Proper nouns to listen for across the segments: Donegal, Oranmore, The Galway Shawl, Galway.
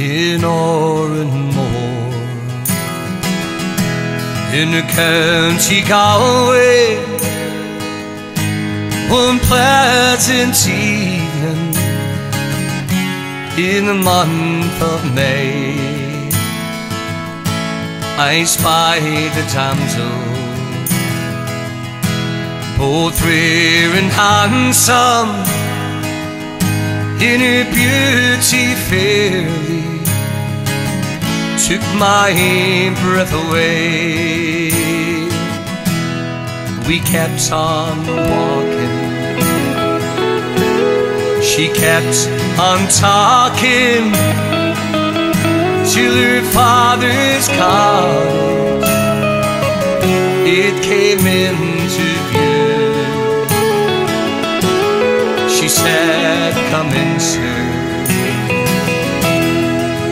in Oranmore, in the county Galway, one pleasant evening in the month of May, I spied a damsel, both fair and handsome, in her beauty fairly took my breath away. We kept on walking, she kept on talking, till her father's cottage it came into view. She said, "Come in, sir,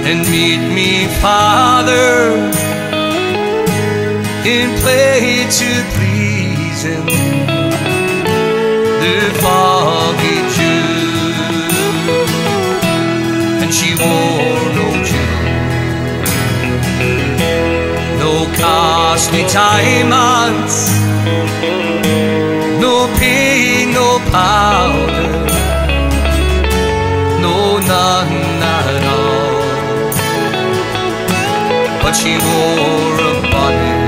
and meet me, father, in play to please him, the foggy June." And she wore no jewel, no costly diamonds, no paint, no powder, no none at all. But she wore a bonnet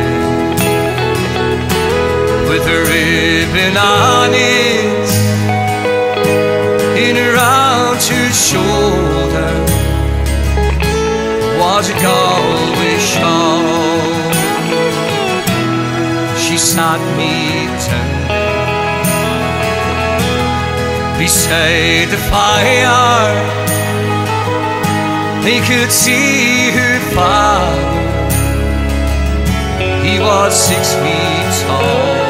with a ribbon on it, in her round her shoulder was a Galway shawl. She sat me tenderly beside the fire, they could see her father, he was 6 feet tall,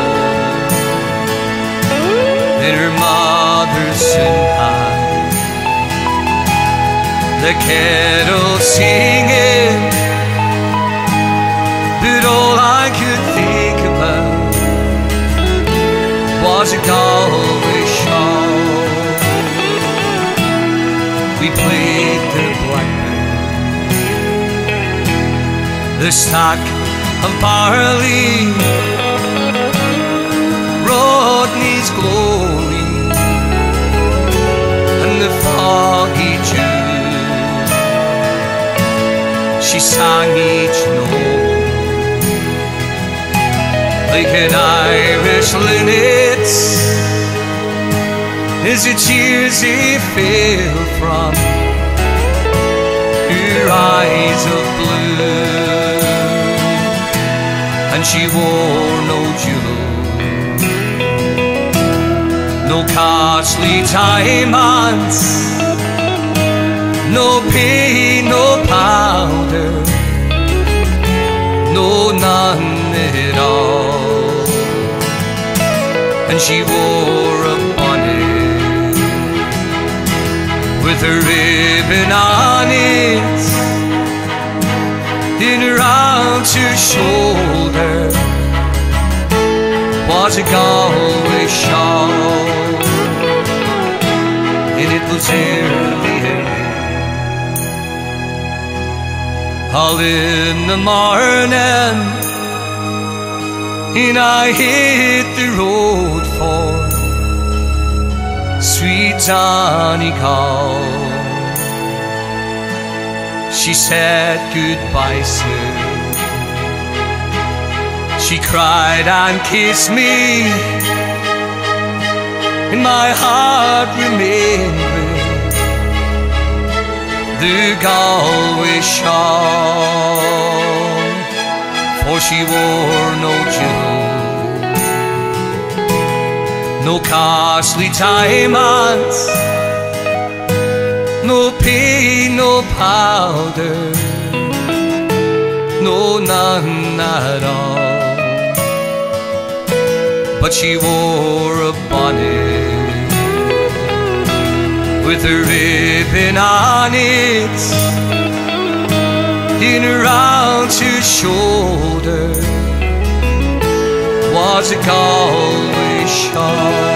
and her mother said hi, the kettle singing, but all I could think about was a Galway shawl. We played the blackbird, the stack of barley, Rodney's glory, and the foggy June. She sang each note like an Irish linnet, as the tears it fell from her eyes of blue. And she wore no jewel, no costly diamonds, no paint, no powder, no none at all. And she wore a bonnet with a ribbon on it, in her round her shoulder was a Galway shawl. And it was early, all in the morning, and I hit the road for sweet Donegal. She said, "Goodbye, sir," she cried and kissed me, and my heart remembered the Galway shawl. For she wore no jewel, no costly diamonds, no paint, no powder, no none at all. But she wore a bonnet with a ribbon on it, in her round her shoulder was a Galway shawl.